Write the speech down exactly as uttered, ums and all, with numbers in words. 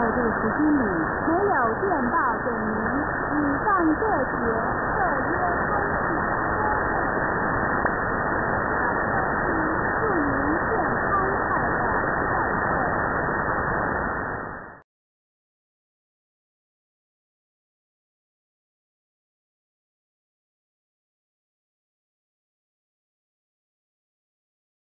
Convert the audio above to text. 这时间里没有电报给您，以上这节特约开始。